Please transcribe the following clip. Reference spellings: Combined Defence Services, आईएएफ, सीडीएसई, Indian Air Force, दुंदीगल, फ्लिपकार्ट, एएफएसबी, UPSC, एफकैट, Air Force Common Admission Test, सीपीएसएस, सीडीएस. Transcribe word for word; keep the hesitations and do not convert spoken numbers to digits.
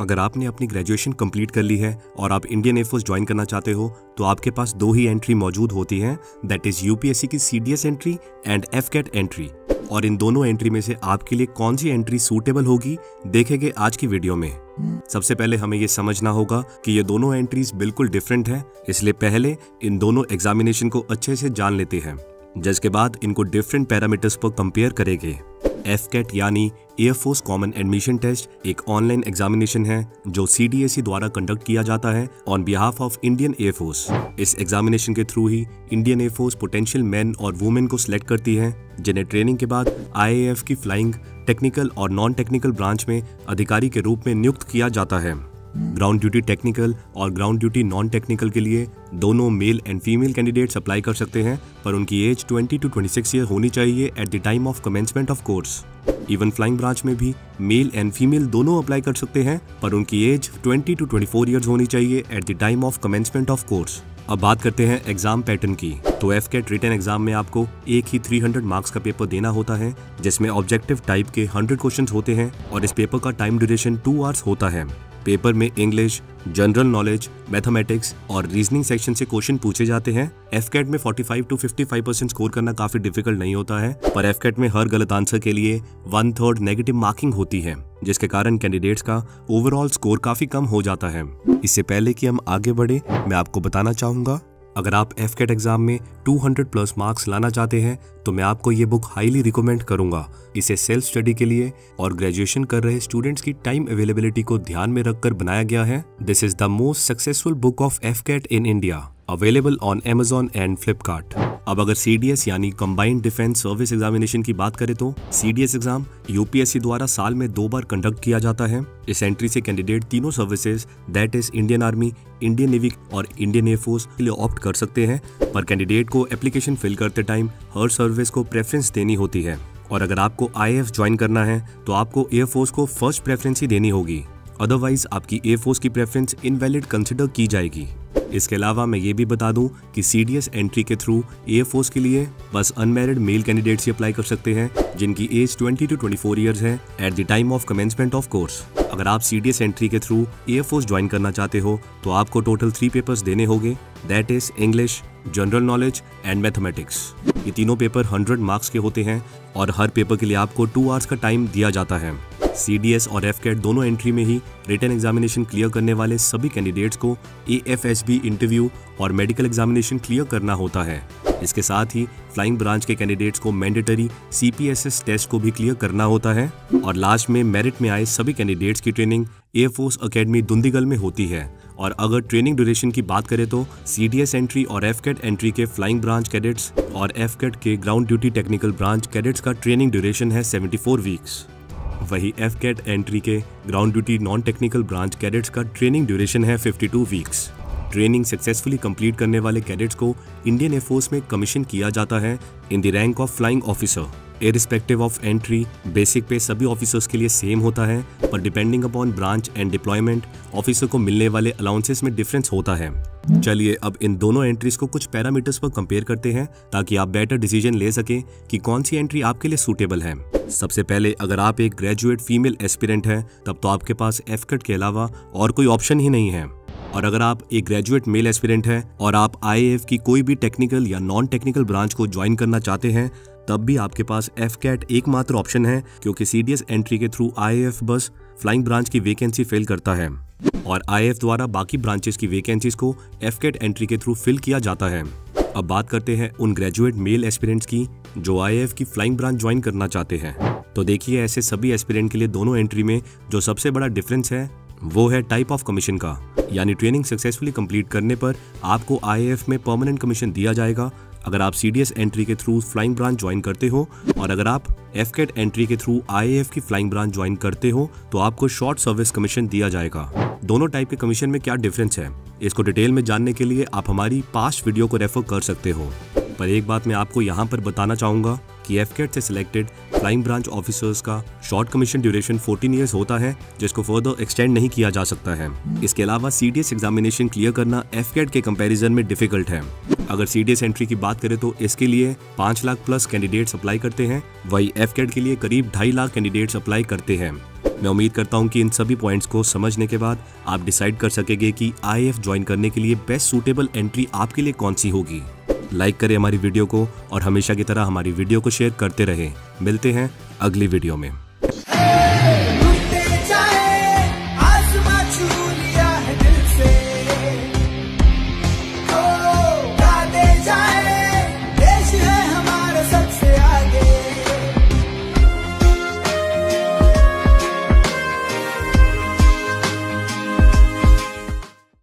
अगर आपने अपनी ग्रेजुएशन कंप्लीट कर ली है और आप इंडियन एयरफोर्स ज्वाइन करना चाहते हो तो आपके पास दो ही एंट्री मौजूद होती है, दैट इज यूपीएससी की सीडीएस entry and एफकैट entry. और इन दोनों एंट्री में से आपके लिए कौन सी एंट्री सूटेबल होगी देखेंगे आज की वीडियो में। सबसे पहले हमें ये समझना होगा कि ये दोनों एंट्रीज बिल्कुल डिफरेंट हैं, इसलिए पहले इन दोनों एग्जामिनेशन को अच्छे से जान लेते हैं, जिसके बाद इनको डिफरेंट पैरामीटर्स पर कंपेयर करेंगे। एफकैट यानी एयरफोर्स कॉमन एडमिशन टेस्ट एक ऑनलाइन एग्जामिनेशन है जो सीडीएसई द्वारा कंडक्ट किया जाता है on behalf of Indian air force. इस एग्जामिनेशन के थ्रू ही इंडियन एयरफोर्स पोटेंशियल मैन और वुमेन को सिलेक्ट करती है, जिन्हें ट्रेनिंग के बाद आईएएफ की फ्लाइंग, टेक्निकल और नॉन टेक्निकल ब्रांच में अधिकारी के रूप में नियुक्त किया जाता है। ग्राउंड ड्यूटी टेक्निकल और ग्राउंड ड्यूटी नॉन टेक्निकल के लिए दोनों male and female candidates apply कर सकते हैं, पर उनकी एज बीस टू छब्बीस ईयर होनी चाहिए at the time of commencement of course. Even flying branch में भी मेल एंड फीमेल दोनों अप्लाई कर सकते हैं, पर उनकी एज बीस टू चौबीस ईयर्स होनी चाहिए at the time of commencement of course. अब बात करते हैं एग्जाम पैटर्न की। तो एफकैट रिटन एग्जाम में आपको एक ही तीन सौ मार्क्स का पेपर देना होता है, जिसमें ऑब्जेक्टिव टाइप के सौ क्वेश्चंस होते हैं और इस पेपर का टाइम ड्यूरेशन टू आवर्स होता है। पेपर में इंग्लिश, जनरल नॉलेज, मैथमेटिक्स और रीजनिंग सेक्शन से क्वेश्चन पूछे जाते हैं। एफकैट में पैंतालीस टू पचपन परसेंट स्कोर करना काफी डिफिकल्ट नहीं होता है, पर एफकैट में हर गलत आंसर के लिए वन थर्ड नेगेटिव मार्किंग होती है, जिसके कारण कैंडिडेट्स का ओवरऑल स्कोर काफी कम हो जाता है। इससे पहले कि हम आगे बढ़े, मैं आपको बताना चाहूंगा अगर आप एफकैट एग्जाम में दो सौ प्लस मार्क्स लाना चाहते हैं तो मैं आपको ये बुक हाईली रिकमेंड करूंगा। इसे सेल्फ स्टडी के लिए और ग्रेजुएशन कर रहे स्टूडेंट्स की टाइम अवेलेबिलिटी को ध्यान में रखकर बनाया गया है। This is the most successful book of एफकैट in India, available on Amazon and फ्लिपकार्ट। अब अगर सीडीएस यानी कंबाइंड डिफेंस सर्विस एग्जामिनेशन की बात करें तो सीडीएस एग्जाम यूपीएससी द्वारा साल में दो बार कंडक्ट किया जाता है। इस एंट्री से कैंडिडेट तीनों services that is Indian army, Indian navy और इंडियन एयरफोर्स के लिए ऑप्ट कर सकते हैं, पर कैंडिडेट को एप्लीकेशन फिल करते टाइम हर सर्विस को प्रेफरेंस देनी होती है। और अगर आपको आईएएफ ज्वाइन करना है तो आपको एयरफोर्स को फर्स्ट प्रेफरेंस ही देनी होगी, अदरवाइज आपकी एयरफोर्स की प्रेफरेंस इनवैलिड कंसिडर की जाएगी। इसके अलावा मैं ये भी बता दूं कि सीडीएस एंट्री के थ्रू एयरफोर्स के लिए बस अनमैरिड मेल कैंडिडेट्स ही अप्लाई कर सकते हैं, जिनकी एज बीस टू चौबीस इयर्स है at the time of commencement of course. अगर आप सीडीएस एंट्री के थ्रू एयरफोर्स ज्वाइन करना चाहते हो तो आपको टोटल थ्री पेपर्स देने होंगे, that is English, general knowledge and mathematics. ये तीनों पेपर हंड्रेड मार्क्स के होते हैं और हर पेपर के लिए आपको टू आवर्स का टाइम दिया जाता है। सीडीएस और एफकैट दोनों एंट्री में ही रिटन एग्जामिनेशन क्लियर करने वाले सभी कैंडिडेट्स को एएफएसबी इंटरव्यू और मेडिकल एग्जामिनेशन क्लियर करना होता है। इसके साथ ही फ्लाइंग ब्रांच के कैंडिडेट्स को मैंडेटरी सीपीएसएस टेस्ट को भी क्लियर करना होता है। और लास्ट में मेरिट में आए सभी कैंडिडेट्स की ट्रेनिंग एयरफोर्स अकेडमी दुंदीगल में होती है। और अगर ट्रेनिंग ड्यूरेशन की बात करें तो सीडीएस एंट्री और एफकैट एंट्री के फ्लाइंग ब्रांच कैडेट्स और एफकैट के ground duty technical branch cadets का ट्रेनिंग ड्यूरेशन है चौहत्तर वीक्स। वही एफकैट एंट्री के ground duty non technical branch cadets का ट्रेनिंग ड्यूरेशन है बावन वीक्स। ट्रेनिंग सक्सेसफुली कंप्लीट करने वाले कैडेट्स को इंडियन एयरफोर्स में कमीशन किया जाता है in the rank of flying officer. Irrespective of entry basic pay सभी ऑफिसर्स के लिए सेम होता है, पर depending upon branch and deployment officer को मिलने वाले अलाउंसेस में डिफरेंस होता है। चलिए अब इन दोनों एंट्रीज को कुछ पैरामीटर्स पर कंपेयर करते हैं ताकि आप बेटर डिसीजन ले सकें कि कौन सी एंट्री आपके लिए सूटेबल है। सबसे पहले अगर आप एक ग्रेजुएट फीमेल एस्पिरेंट हैं तब तो आपके पास एफकैट के अलावा और कोई ऑप्शन ही नहीं है। और अगर आप एक ग्रेजुएट मेल एस्पिरेंट हैं और आप आईएएफ की कोई भी टेक्निकल या नॉन टेक्निकल ब्रांच को ज्वाइन करना चाहते हैं तब भी आपके पास एफकैट एकमात्र ऑप्शन है, क्योंकि सीडीएस एंट्री के थ्रू आईएएफ बस फ्लाइंग ब्रांच की वैकेंसी फिल करता है और आईएएफ द्वारा बाकी ब्रांचेस की वैकेंसीज को एफकैट एंट्री के थ्रू फिल किया जाता है। अब बात करते हैं उन ग्रेजुएट मेल एस्पिरेंट्स की जो आईएएफ की फ्लाइंग ब्रांच ज्वाइन करना चाहते हैं। तो देखिए ऐसे सभी एस्पिरेंट के लिए दोनों एंट्री में जो सबसे बड़ा डिफरेंस है वो है टाइप ऑफ कमीशन का, यानी ट्रेनिंग सक्सेसफुली कंप्लीट करने पर आपको आईएएफ में परमानेंट कमीशन दिया जाएगा अगर आप सीडीएस एंट्री के थ्रू फ्लाइंग ब्रांच ज्वाइन करते हो, और अगर आप एफकैट एंट्री के थ्रू आईएएफ की फ्लाइंग ब्रांच ज्वाइन करते हो तो आपको शॉर्ट सर्विस कमीशन दिया जाएगा। दोनों टाइप के कमीशन में क्या डिफरेंस है, इसको डिटेल में जानने के लिए आप हमारी पास्ट वीडियो को रेफर कर सकते हो। पर एक बात मैं आपको यहाँ पर बताना चाहूँगा कि एफकैट से सिलेक्टेड फ्लाइंग ब्रांच ऑफिसर्स का शॉर्ट कमीशन ड्यूरेशन चौदह इयर्स होता है, जिसको फर्दर एक्सटेंड नहीं किया जा सकता है। इसके अलावा सीडीएस एग्जामिनेशन क्लियर करना एफकैट के कंपैरिजन में डिफिकल्ट है। अगर सीडीएस एंट्री की बात करें तो इसके लिए पाँच लाख प्लस कैंडिडेट्स अप्लाई करते हैं, वही एफकेट के लिए करीब ढाई लाख कैंडिडेट्स अप्लाई करते हैं। मैं उम्मीद करता हूं कि इन सभी पॉइंट्स को समझने के बाद आप डिसाइड कर सकेंगे कि आईएएफ ज्वाइन करने के लिए बेस्ट सूटेबल एंट्री आपके लिए कौन सी होगी। लाइक करें हमारी वीडियो को और हमेशा की तरह हमारी वीडियो को शेयर करते रहें। मिलते हैं अगली वीडियो में।